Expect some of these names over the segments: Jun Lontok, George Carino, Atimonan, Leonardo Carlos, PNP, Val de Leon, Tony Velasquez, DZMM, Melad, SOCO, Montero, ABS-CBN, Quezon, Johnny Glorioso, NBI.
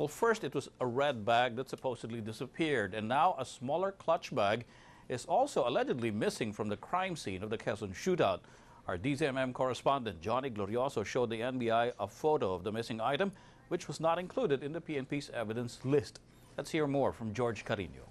Well, first it was a red bag that supposedly disappeared, and now a smaller clutch bag is also allegedly missing from the crime scene of the Quezon shootout. Our DZMM correspondent Johnny Glorioso showed the NBI a photo of the missing item, which was not included in the PNP's evidence list. Let's hear more from George Carino.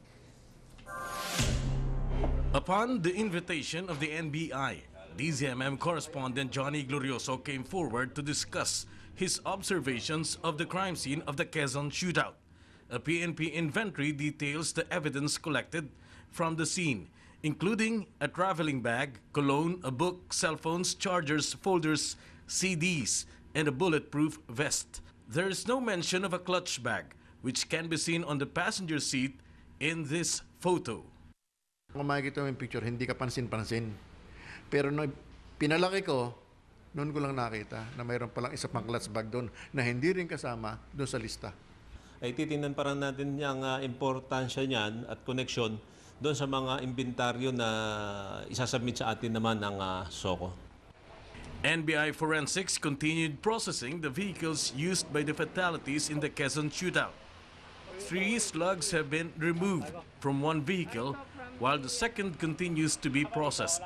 Upon the invitation of the NBI, DZMM correspondent Johnny Glorioso came forward to discuss his observations of the crime scene of the Quezon shootout. A PNP inventory details the evidence collected from the scene, including a traveling bag, cologne, a book, cell phones, chargers, folders, CDs, and a bulletproof vest. There is no mention of a clutch bag, which can be seen on the passenger seat in this photo. Kung makikita mo yung picture, hindi ka pansin-pansin. Pero no, pinalaki ko, noon ko lang nakita na mayroon palang isa pang clutch bag doon na hindi rin kasama doon sa lista. Ay titingnan pa rin natin yung importansya niyan at connection doon sa mga inventaryo na isasubmit sa atin naman ng SOCO. NBI Forensics continued processing the vehicles used by the fatalities in the Quezon shootout. 3 slugs have been removed from one vehicle while the second continues to be processed.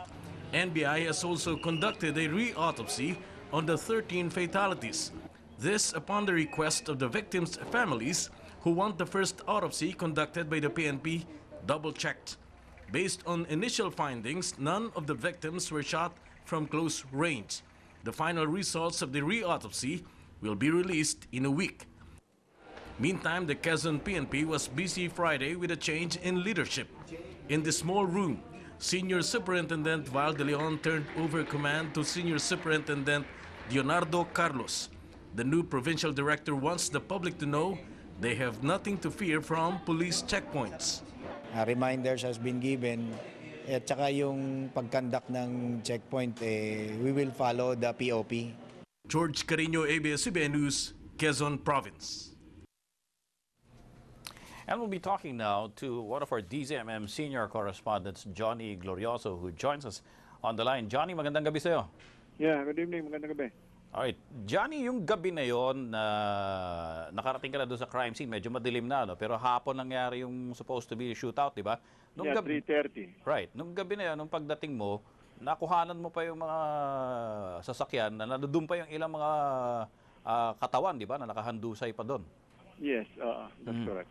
NBI has also conducted a re-autopsy on the 13 fatalities. This upon the request of the victims' families who want the first autopsy conducted by the PNP double-checked. Based on initial findings, none of the victims were shot from close range. The final results of the re-autopsy will be released in a week. Meantime, the Quezon PNP was busy Friday with a change in leadership. In the small room, Senior Superintendent Val de Leon turned over command to Senior Superintendent Leonardo Carlos. The new provincial director wants the public to know they have nothing to fear from police checkpoints. Reminders has been given at saka yung pagkandak ng checkpoint, we will follow the POP. George Carino, ABS-CBN News, Quezon Province. And we'll be talking now to one of our DZMM senior correspondents, Johnny Glorioso, who joins us on the line. Johnny, magandang gabi sa'yo. Yeah, good evening. Magandang gabi. Alright. Johnny, yung gabi na yon, nakarating ka na doon sa crime scene, medyo madilim na, no? Pero hapon nangyari yung supposed to be shootout, di ba? Yeah, 3:30. Right. Nung gabi na yon, nung pagdating mo, nakuhanan mo pa yung mga sasakyan na nandoon pa yung ilang mga katawan, di ba, na nakahandusay pa doon. Yes, that's correct.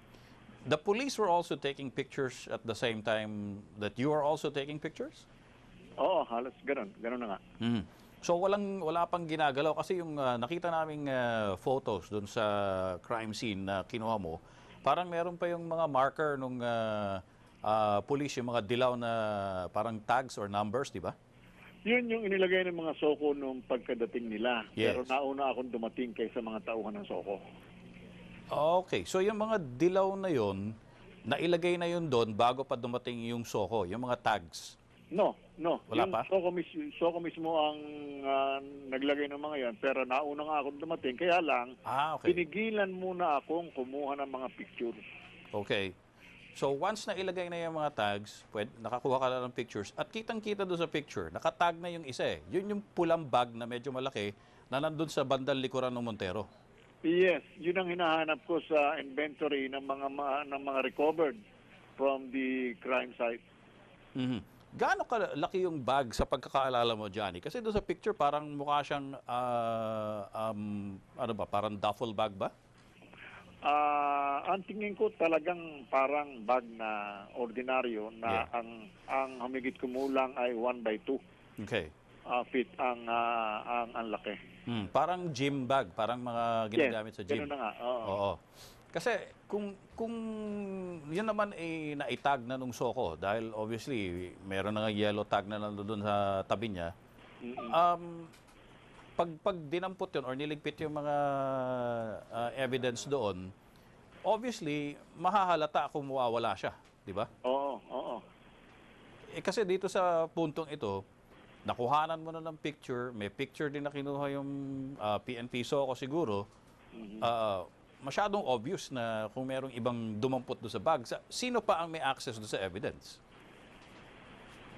The police were also taking pictures at the same time that you are also taking pictures? Oo, halos ganun. Ganun na nga. So wala pang ginagalaw kasi yung nakita naming photos dun sa crime scene na kinuha mo, parang meron pa yung mga marker nung police, yung mga dilaw na parang tags or numbers, di ba? Yun yung inilagay ng mga SOCO nung pagkadating nila. Yes. Pero nauna akong dumating kaysa mga tauhan ng SOCO. Okay, so yung mga dilaw na yun, nailagay na yun doon bago pa dumating yung SOCO, yung mga tags? No. Wala yung pa? SOCO mismo ang naglagay ng mga yan, pero nauna nga akong dumating, kaya lang, okay. Pinigilan muna akong kumuha ng mga pictures. Okay, so once nailagay na yung mga tags, nakakuha ka na ng pictures, at kitang-kita doon sa picture, nakatag na yung isa eh. Yun yung pulang bag na medyo malaki na nandun sa bandang likuran ng Montero. Yes, yun ang hinahanap ko sa inventory ng mga recovered from the crime site. Gaano kalaki yung bag sa pagkakaalala mo, Johnny? Kasi doon sa picture parang mukha siyang parang duffel bag ba? Ang tingin ko talagang parang bag na ordinaryo na ang humigit kumulang ay 1x2. Okay. Fit ang laki. Parang gym bag, parang mga ginagamit sa gym. Yes, ganun na nga. Oo. Kasi kung yun naman ay naitag na nung SOCO, dahil obviously meron na nga yellow tag na nandoon sa tabi niya, pag dinampot yun or niligpit yung mga evidence doon, obviously mahahalata kung mawawala siya, di ba? Oo. Eh, kasi dito sa puntong ito, nakuhanan mo na ng picture, may picture din na kinuha yung PNP SOCO siguro, masyadong obvious na kung merong ibang dumampot doon sa bag. Sino pa ang may access doon sa evidence?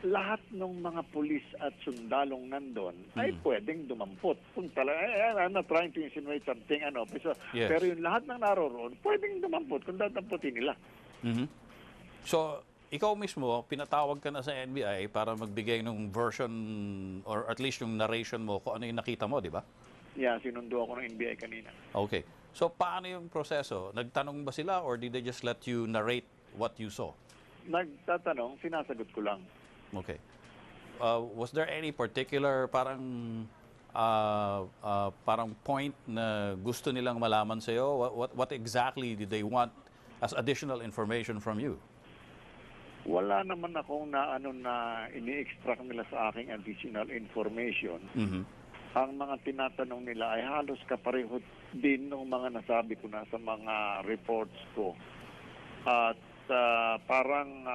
lahat ng mga pulis at sundalong nandun ay pwedeng dumampot. Kung I'm not trying to insinuate something, ano, pero yung lahat ng naroroon, pwedeng dumampot kung dadampotin nila. So, ikaw mismo, pinatawag ka na sa NBI para magbigay ng version or at least yung narration mo kung ano yung nakita mo, di ba? Yeah, sinundo ako ng NBI kanina. Okay. So, paano yung proseso? Nagtanong ba sila or did they just let you narrate what you saw? Nagtatanong, sinasagot ko lang. Okay. Was there any particular parang point na gusto nilang malaman sa'yo? What exactly did they want as additional information from you? Wala naman akong na, ini-extract nila sa aking additional information. Ang mga tinatanong nila ay halos kapareho din ng mga nasabi ko na sa mga reports ko. At parang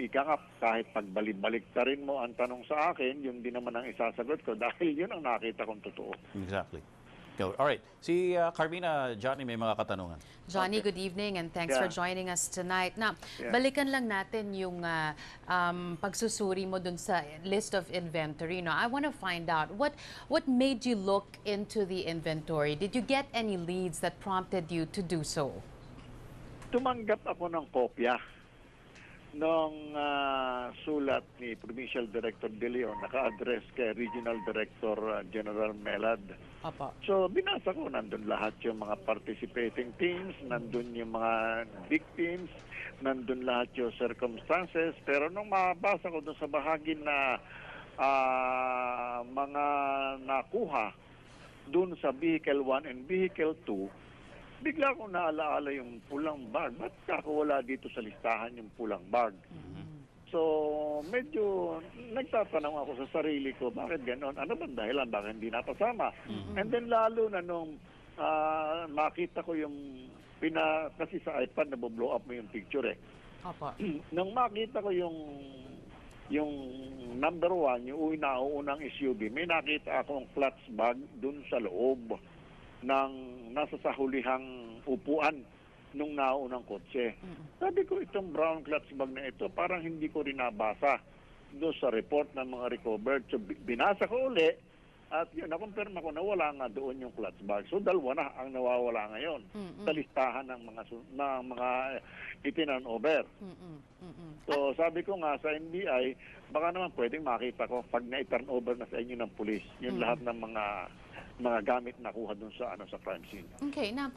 ikakap, kahit pagbalik-baliktarin mo ang tanong sa akin, yun din naman ang isasagot ko dahil yun ang nakita kong totoo. Exactly. Alright. Si Carmina, Johnny may mga katanungan. Johnny, good evening and thanks for joining us tonight. Now, balikan lang natin yung pagsusuri mo dun sa list of inventory. No? I want to find out, what made you look into the inventory? Did you get any leads that prompted you to do so? Tumanggap ako ng kopya ng sulat ni Provincial Director De Leon, naka-address kay Regional Director General Melad. Apa. So, binasa ko, nandun lahat yung mga participating teams, nandun yung mga victims, nandun lahat yung circumstances. Pero nung mabasa ko doon sa bahagi na mga nakuha doon sa Vehicle 1 and Vehicle 2, bigla akong naalaala yung pulang bag. Ba't kakawala dito sa listahan yung pulang bag? So, medyo nagtatanong ako sa sarili ko, bakit gano'n? Ano bang dahilan? Bakit hindi napasama? And then lalo na nung makita ko yung, kasi sa iPad naboblow up mo yung picture eh. Apa. Nung makita ko yung number 1, yung una-unang SUV, may nakita akong clutch bag dun sa loob ng nasa sa hulihang upuan nung naunang kotse. Sabi ko, itong brown clutch bag na ito, parang hindi ko rin nabasa doon sa report ng mga recovered. So, binasa ko uli at yun, nakumpirma ko na wala nga doon yung clutch bag. So, dalawa na ang nawawala ngayon sa listahan ng mga itinan-over. So, sabi ko nga sa NBI, baka naman pwedeng makita ko pag na-turnover na sa inyo ng pulis, yung lahat ng mga gamit nakuha dun sa sa crime scene. Okay, now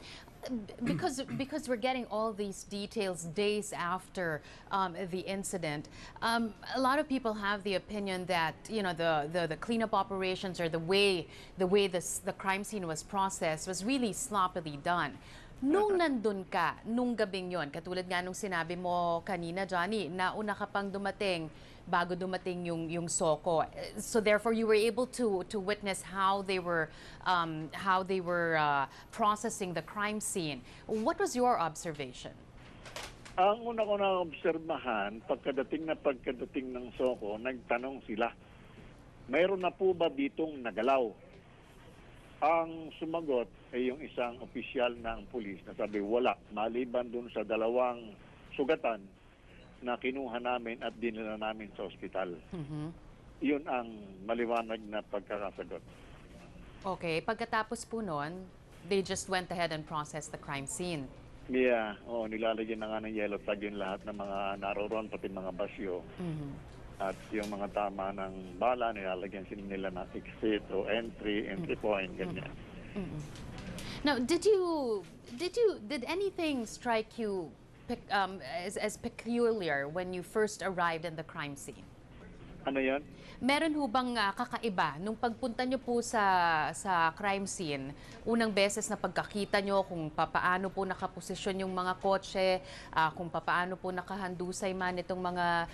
because we're getting all these details days after the incident, a lot of people have the opinion that the cleanup operations or the way the crime scene was processed was really sloppily done. Nung nandun ka, nung gabing yon, katulad nga nung sinabi mo kanina, Johnny, na una ka pang dumating bago dumating yung SOCO. So therefore, you were able to witness how they were processing the crime scene. What was your observation? Ang una ko na obserbahan, pagkadating ng SOCO, nagtanong sila, mayroon na po ba ditong nagalaw? Ang sumagot ay yung isang opisyal ng pulis na sabi wala, maliban dun sa dalawang sugatan na kinuha namin at dinala namin sa ospital. Yun ang maliwanag na pagkakasagot. Okay, pagkatapos po noon, they just went ahead and processed the crime scene. Yeah, oh, nilalagyan na nga ng yellow tag yung lahat ng mga naroon, pati mga basyo. At yung mga tama ng bala, nilalagyan nila na exit o entry point, ganyan. Now, did anything strike you as peculiar when you first arrived in the crime scene? Ano yan? Meron ho bang kakaiba nung pagpunta nyo po sa crime scene, unang beses na pagkakita nyo kung papaano po nakaposisyon yung mga kotse, kung papaano po nakahandusay man itong mga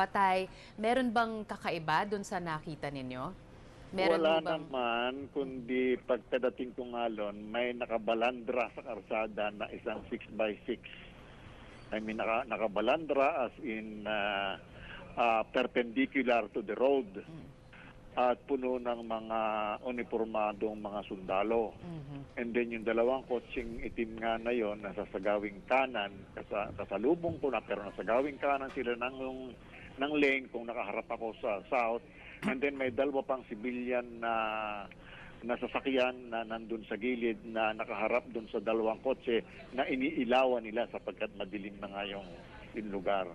patay, meron bang kakaiba dun sa nakita ninyo? Meron wala bang naman, kundi pagkadating ko ngalon, may nakabalandra sa karsada na isang 6x6. I mean, nakabalandra as in perpendicular to the road at puno ng mga uniformadong mga sundalo. And then yung dalawang kotseng itim nga na yon nasa sagawing kanan, kasalubong ko na pero nasa sagawing kanan sila ng ng lane kung nakaharap ako sa south. And then may dalawa pang civilian na nasasakyan na nandun sa gilid na nakaharap dun sa dalawang kotse na iniilawan nila sapagkat madilim na nga yung lugar.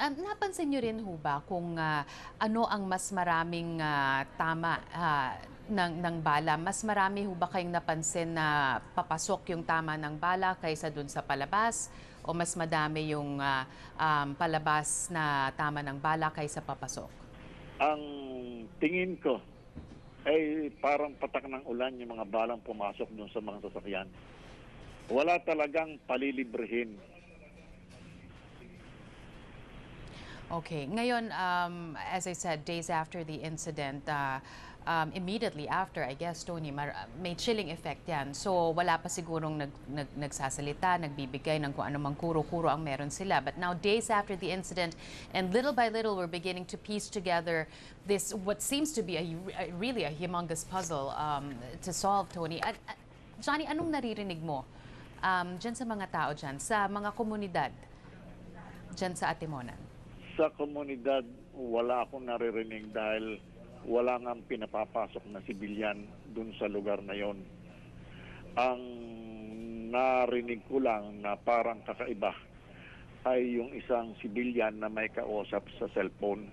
Napansin nyo rin ho ba kung ano ang mas maraming tama ng bala? Mas marami ho ba kayong napansin na papasok yung tama ng bala kaysa dun sa palabas? O mas madami yung palabas na tama ng bala kaysa papasok? Ang tingin ko ay parang patak ng ulan yung mga balang pumasok dun sa mga sasakyan. Wala talagang palilibrihin. Okay. Ngayon, as I said, days after the incident, immediately after, I guess, Tony, may chilling effect yan. So, wala pa sigurong nagsasalita, nagbibigay ng kung anumang kuro-kuro ang meron sila. But now, days after the incident, and little by little, we're beginning to piece together this, what seems to be really a humongous puzzle to solve, Tony. Johnny, anong naririnig mo dyan sa mga tao dyan, sa mga komunidad dyan sa Atimonan? Sa komunidad, wala akong naririnig dahil wala nga pinapapasok na sibilyan dun sa lugar na yon. Ang narinig ko lang na parang kakaiba ay yung isang sibilyan na may kausap sa cellphone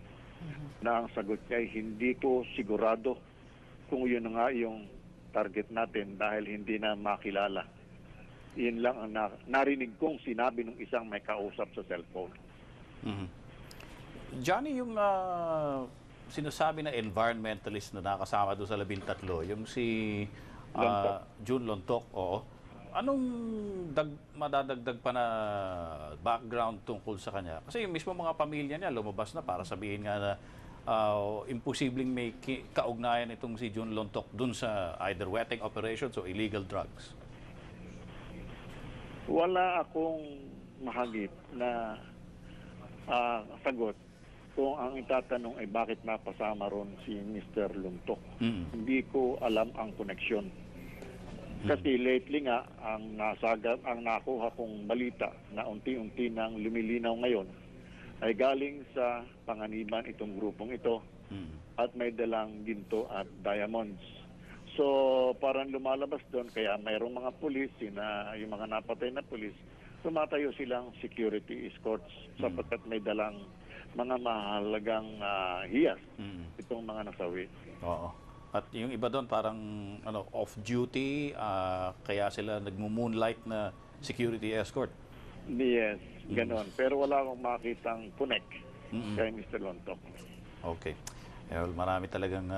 na ang sagot niya ay hindi ko sigurado kung yun nga yung target natin dahil hindi na makilala. Yun lang ang narinig kong sinabi ng isang may kausap sa cellphone. Johnny, yung sinasabi na environmentalist na nakasama doon sa 13, yung si Jun Lontok, oo. Anong madadagdag pa na background tungkol sa kanya? Kasi yung mismo mga pamilya niya lumabas na para sabihin nga na imposibleng may kaugnayan itong si Jun Lontok doon sa either wetting operations o illegal drugs. Wala akong mahagip na sagot kung ang itatanong ay bakit napasama ron si Mr. Lontok. Hindi ko alam ang koneksyon. Kasi lately nga, ang nakuha kong balita na unti-unti nang lumilinaw ngayon ay galing sa panganiban itong grupong ito at may dalang ginto at diamonds. So parang lumalabas doon, kaya mayroong mga pulis, yung mga napatay na pulis, tumatayo silang security escorts sapagkat may dalang mga mahalagang hiyas itong mga nasawi. Oo. At yung iba doon parang ano, off-duty, kaya sila nagmo-moonlight na security escort. Yes, ganon. Pero wala akong makitang connect kay Mr. Lontok. Okay. Well, marami talagang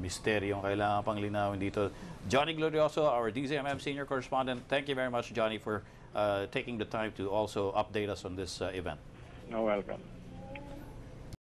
misteryong kailangan pang linawin dito. Johnny Glorioso, our DZMM senior correspondent. Thank you very much, Johnny, for taking the time to also update us on this event. You're welcome.